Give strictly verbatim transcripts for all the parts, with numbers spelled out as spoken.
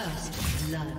First blood.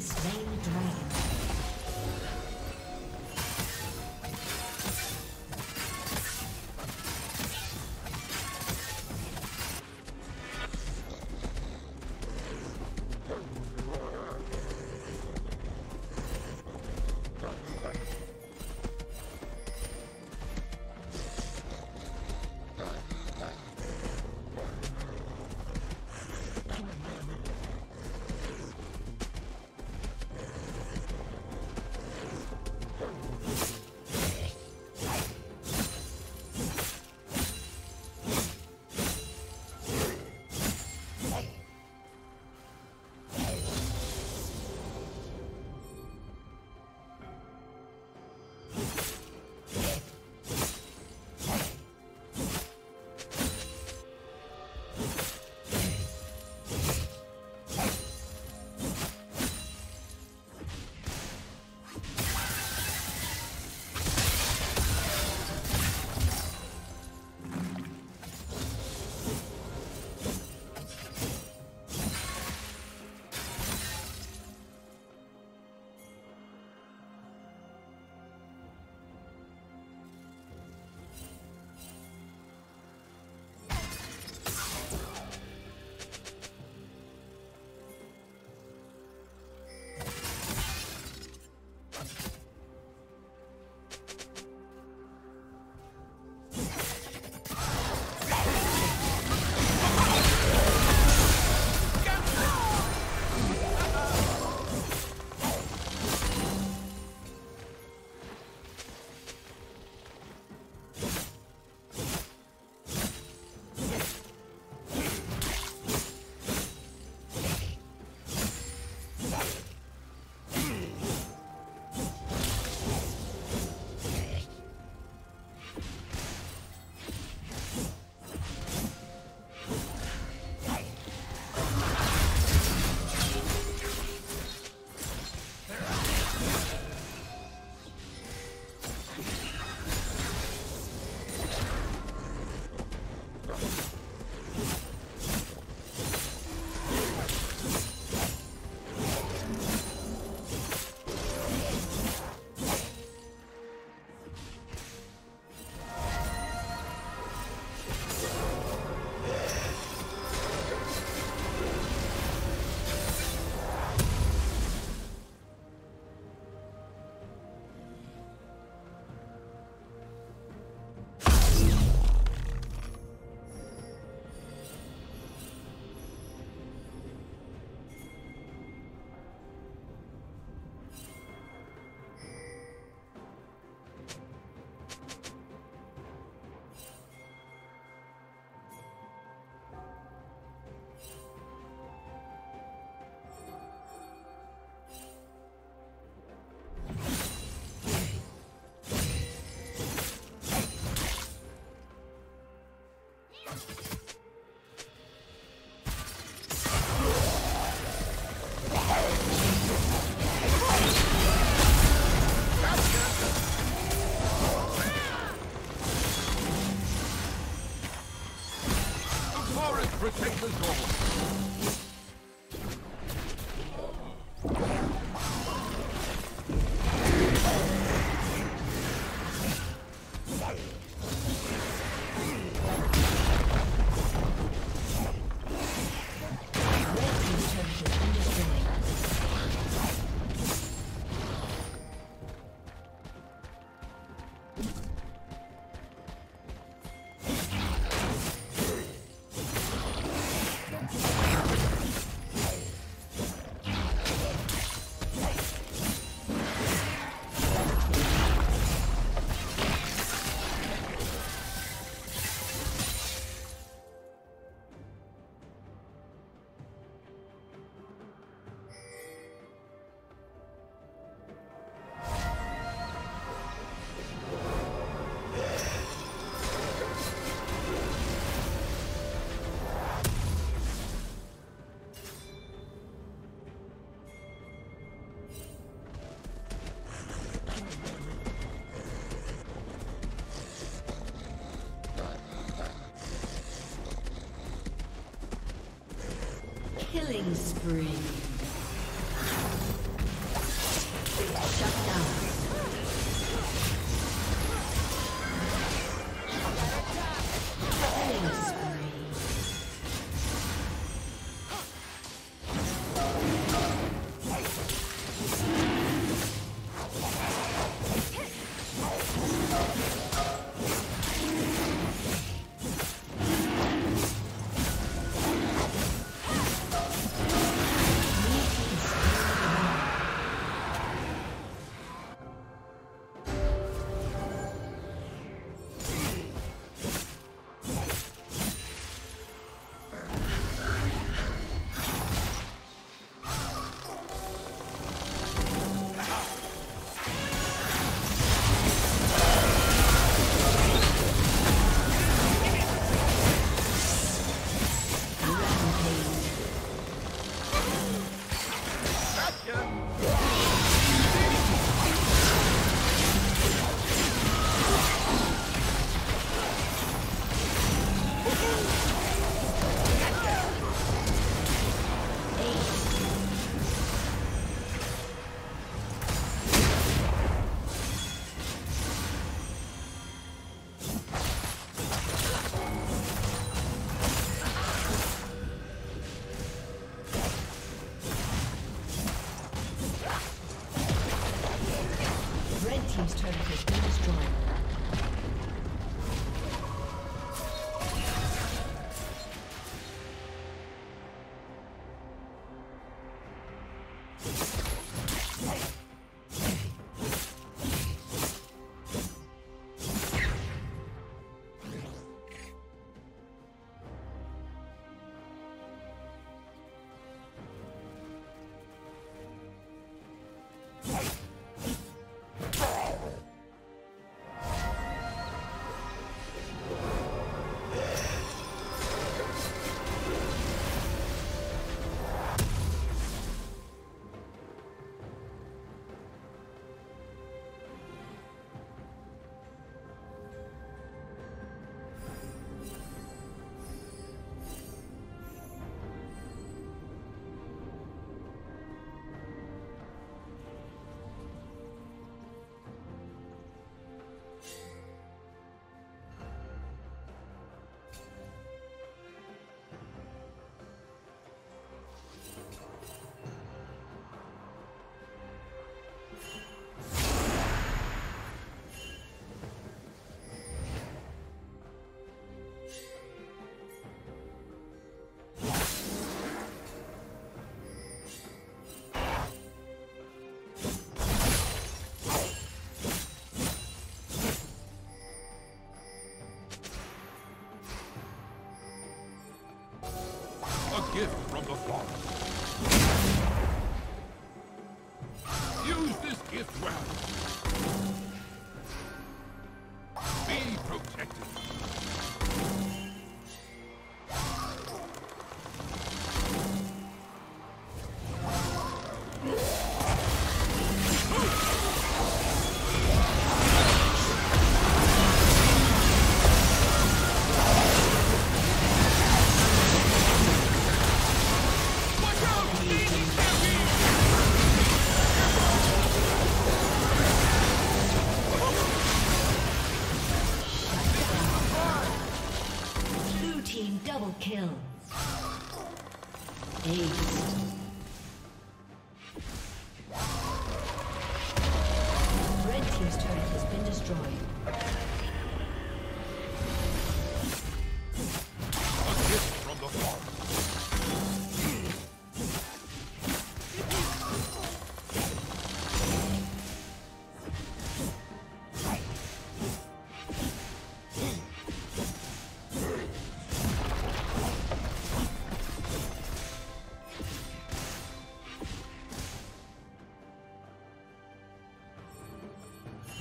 has slain the dragon. Protect the goal. Killing spree. Gift from the Father. Use this gift well. Be protected.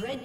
Red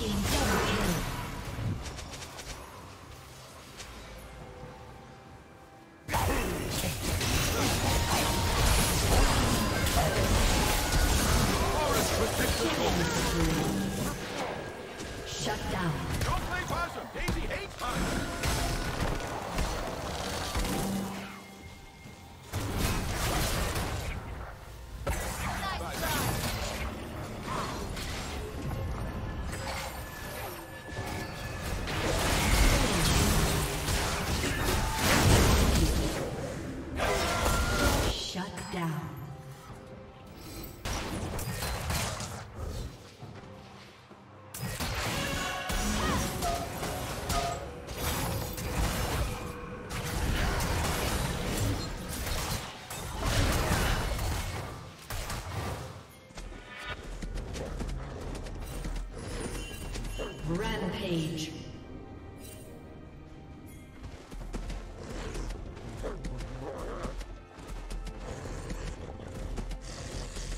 Team double kill. Rampage.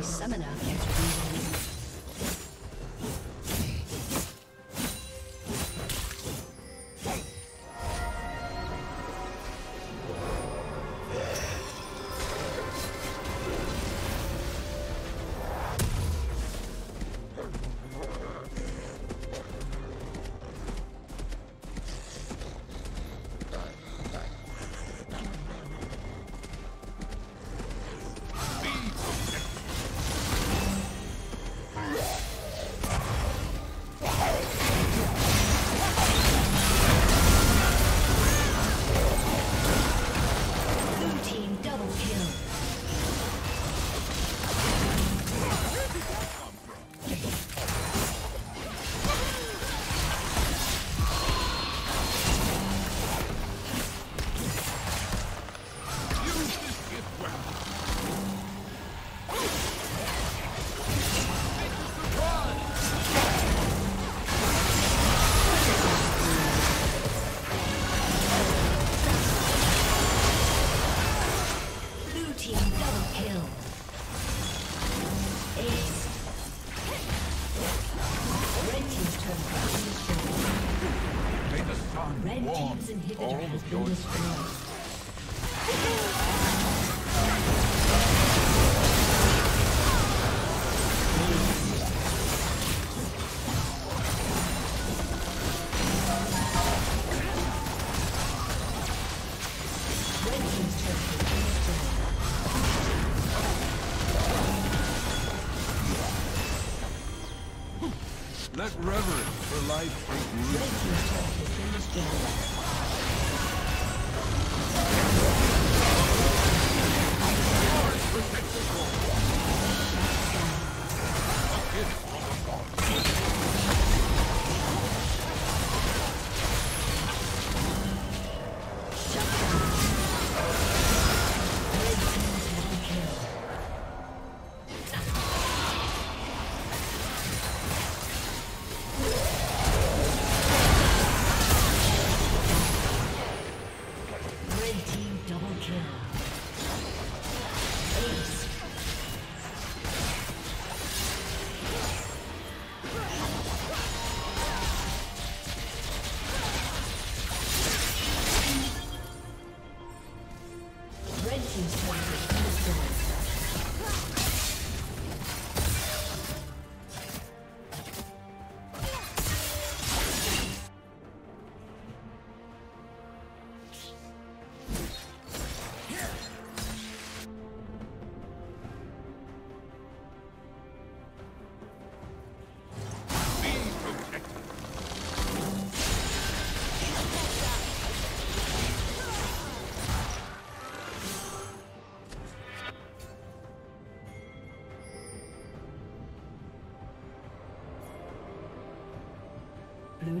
Summoner has been Let reverence for life double kill. Ace. Blue